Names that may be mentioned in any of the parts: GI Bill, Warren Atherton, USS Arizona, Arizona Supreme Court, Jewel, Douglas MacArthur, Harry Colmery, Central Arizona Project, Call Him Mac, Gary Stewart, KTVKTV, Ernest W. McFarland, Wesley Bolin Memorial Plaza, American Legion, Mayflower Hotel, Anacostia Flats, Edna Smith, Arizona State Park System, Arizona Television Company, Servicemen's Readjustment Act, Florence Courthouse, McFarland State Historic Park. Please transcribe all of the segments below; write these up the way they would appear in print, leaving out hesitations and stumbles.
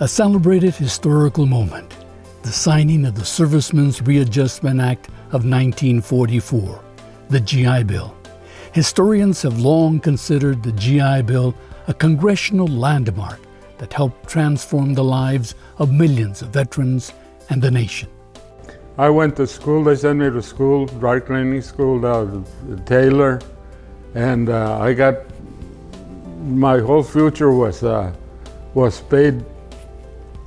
A celebrated historical moment, the signing of the Servicemen's Readjustment Act of 1944, the GI Bill. Historians have long considered the GI Bill a congressional landmark that helped transform the lives of millions of veterans and the nation. I went to school. They sent me to school, dry cleaning school, Taylor, and I got, my whole future was paid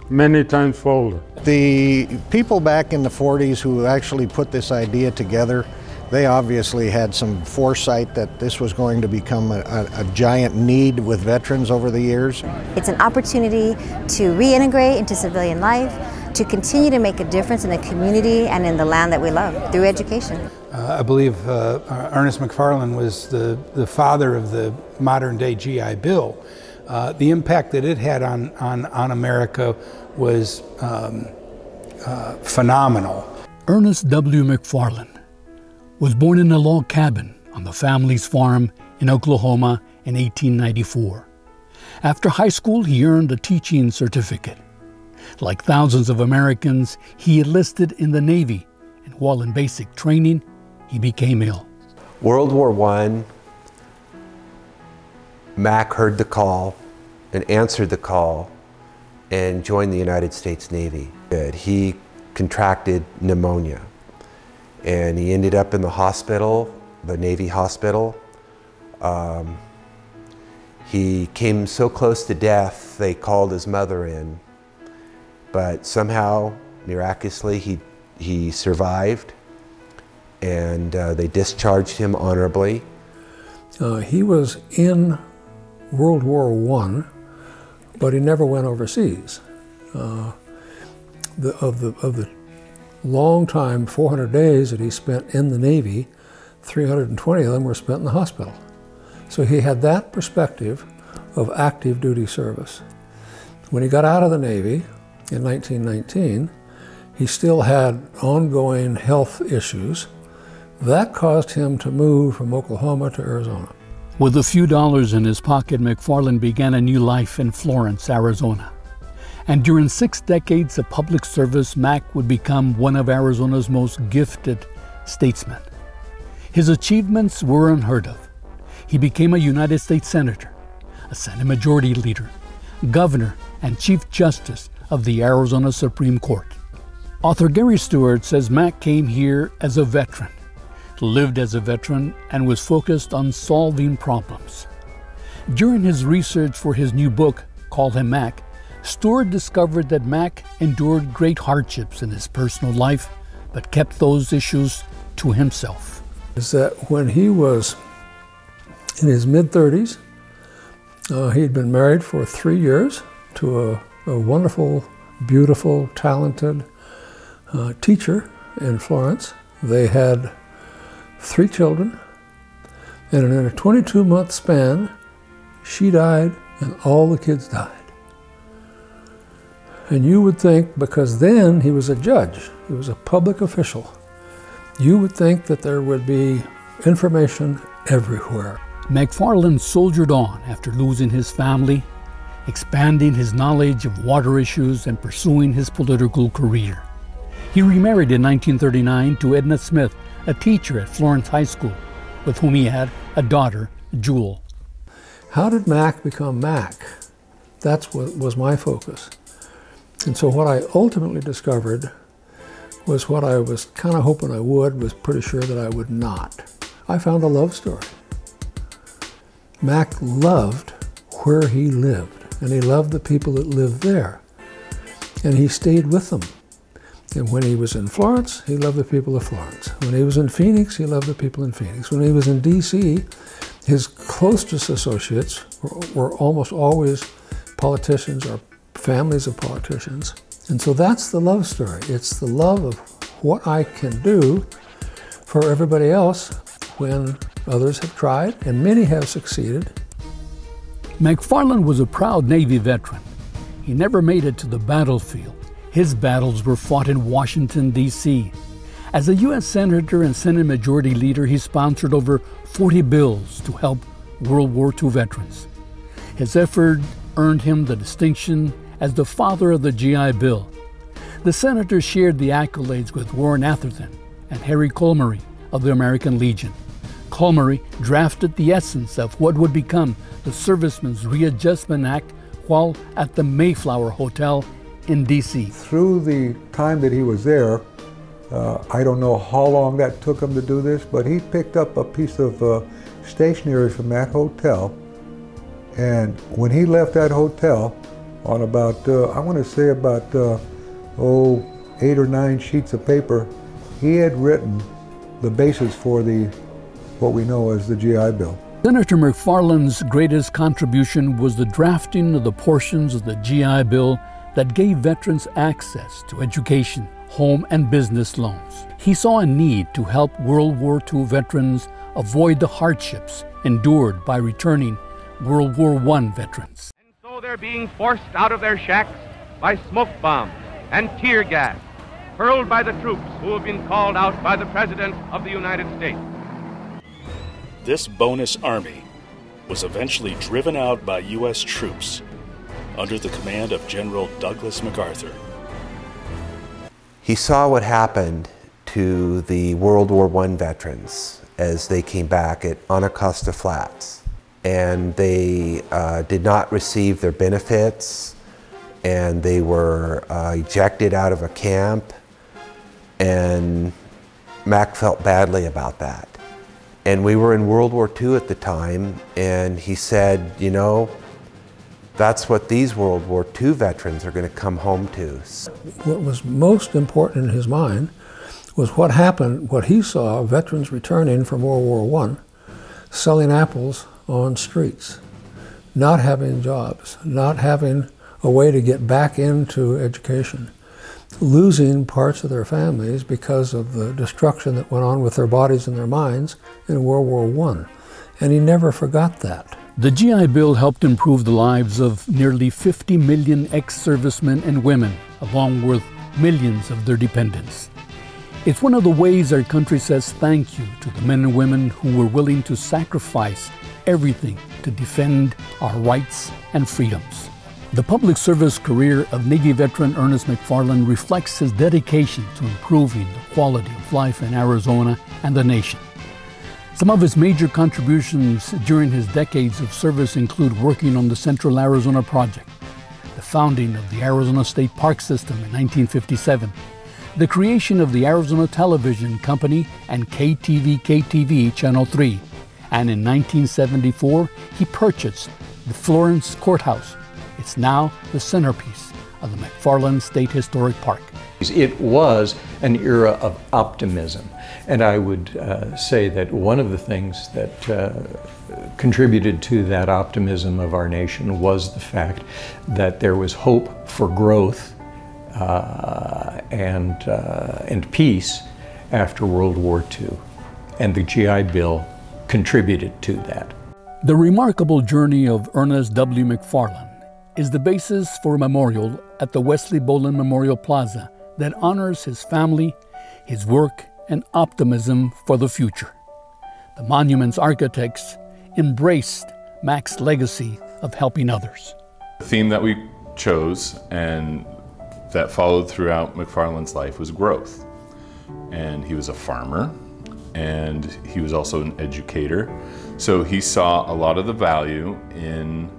many times fold. The people back in the 40s who actually put this idea together, they obviously had some foresight that this was going to become a giant need with veterans over the years. It's an opportunity to reintegrate into civilian life, to continue to make a difference in the community and in the land that we love through education. I believe Ernest McFarland was the father of the modern day GI Bill. The impact that it had on America was phenomenal. Ernest W. McFarland was born in a log cabin on the family's farm in Oklahoma in 1894. After high school, he earned a teaching certificate. Like thousands of Americans, he enlisted in the Navy, and while in basic training, he became ill. World War I, Mac heard the call and answered the call and joined the United States Navy. He contracted pneumonia and he ended up in the hospital, the Navy hospital. He came so close to death, they called his mother in, but somehow, miraculously, he survived, and they discharged him honorably. He was in World War I, but he never went overseas. Of the long time, 400 days that he spent in the Navy, 320 of them were spent in the hospital. So he had that perspective of active duty service. When he got out of the Navy in 1919, he still had ongoing health issues. That caused him to move from Oklahoma to Arizona. With a few dollars in his pocket, McFarland began a new life in Florence, Arizona. And during 6 decades of public service, Mac would become one of Arizona's most gifted statesmen. His achievements were unheard of. He became a United States Senator, a Senate Majority Leader, Governor, and Chief Justice of the Arizona Supreme Court. Author Gary Stewart says Mac came here as a veteran, lived as a veteran, and was focused on solving problems. During his research for his new book, Call Him Mac, Stewart discovered that Mac endured great hardships in his personal life, but kept those issues to himself. Is that when he was in his mid-30s, he'd been married for 3 years to a wonderful, beautiful, talented teacher in Florence. They had 3 children, and in a 22-month span, she died and all the kids died. And you would think, because then he was a judge, he was a public official, you would think that there would be information everywhere. McFarland soldiered on after losing his family, expanding his knowledge of water issues and pursuing his political career. He remarried in 1939 to Edna Smith, a teacher at Florence High School, with whom he had a daughter, Jewel. How did Mac become Mac? That's what was my focus. And so what I ultimately discovered was what I was kind of hoping I would, was pretty sure that I would not. I found a love story. Mac loved where he lived, and he loved the people that lived there, and he stayed with them. And when he was in Florence, he loved the people of Florence. When he was in Phoenix, he loved the people in Phoenix. When he was in D.C., his closest associates were almost always politicians or families of politicians. And so that's the love story. It's the love of what I can do for everybody else when others have tried, and many have succeeded. McFarland was a proud Navy veteran. He never made it to the battlefield. His battles were fought in Washington, D.C. As a U.S. Senator and Senate Majority Leader, he sponsored over 40 bills to help World War II veterans. His effort earned him the distinction as the father of the GI Bill. The senator shared the accolades with Warren Atherton and Harry Colmery of the American Legion. Colmery drafted the essence of what would become the Servicemen's Readjustment Act while at the Mayflower Hotel in D.C. Through the time that he was there, I don't know how long that took him to do this, but he picked up a piece of stationery from that hotel, and when he left that hotel on about, I want to say about, 8 or 9 sheets of paper, he had written the basis for what we know as the GI Bill. Senator McFarland's greatest contribution was the drafting of the portions of the GI Bill that gave veterans access to education, home, and business loans. He saw a need to help World War II veterans avoid the hardships endured by returning World War I veterans. And so they're being forced out of their shacks by smoke bombs and tear gas hurled by the troops who have been called out by the President of the United States. This bonus army was eventually driven out by U.S. troops under the command of General Douglas MacArthur. He saw what happened to the World War I veterans as they came back at Anacostia Flats, and they did not receive their benefits, and they were ejected out of a camp, and Mac felt badly about that. And we were in World War II at the time, and he said, you know, that's what these World War II veterans are going to come home to. What was most important in his mind was what happened, what he saw veterans returning from World War I, selling apples on streets, not having jobs, not having a way to get back into education, losing parts of their families because of the destruction that went on with their bodies and their minds in World War I. And he never forgot that. The GI Bill helped improve the lives of nearly 50 million ex-servicemen and women, along with millions of their dependents. It's one of the ways our country says thank you to the men and women who were willing to sacrifice everything to defend our rights and freedoms. The public service career of Navy veteran Ernest McFarland reflects his dedication to improving the quality of life in Arizona and the nation. Some of his major contributions during his decades of service include working on the Central Arizona Project, the founding of the Arizona State Park System in 1957, the creation of the Arizona Television Company and KTVKTV Channel 3, and in 1974, he purchased the Florence Courthouse. It's now the centerpiece of the McFarland State Historic Park. It was an era of optimism, and I would say that one of the things that contributed to that optimism of our nation was the fact that there was hope for growth and peace after World War II, and the GI Bill contributed to that. The remarkable journey of Ernest W. McFarland is the basis for a memorial at the Wesley Bolin Memorial Plaza that honors his family, his work, and optimism for the future. The monument's architects embraced Mac's legacy of helping others. The theme that we chose and that followed throughout McFarland's life was growth. And he was a farmer, and he was also an educator. So he saw a lot of the value in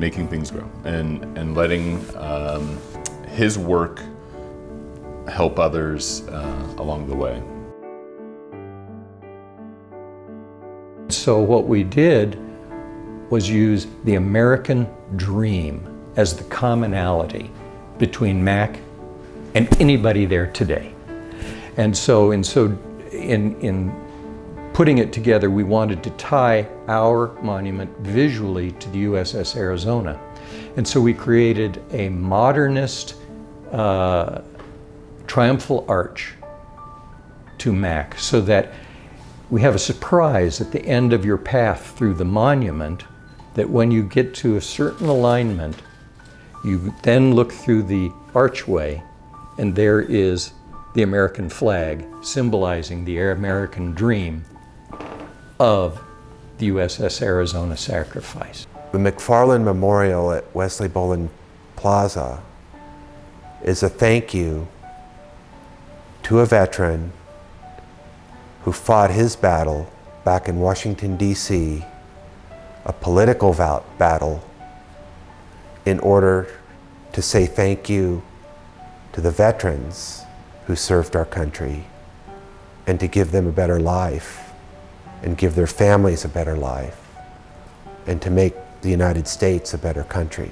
making things grow and letting his work help others along the way. So what we did was use the American dream as the commonality between Mac and anybody there today. And so in putting it together, we wanted to tie our monument visually to the USS Arizona. And so we created a modernist triumphal arch to Mac, so that we have a surprise at the end of your path through the monument, that when you get to a certain alignment, you then look through the archway, and there is the American flag symbolizing the American dream of the USS Arizona sacrifice. The McFarland Memorial at Wesley Bolin plaza is a thank you to a veteran who fought his battle back in Washington, D.C., a political battle, in order to say thank you to the veterans who served our country and to give them a better life and give their families a better life and to make the United States a better country.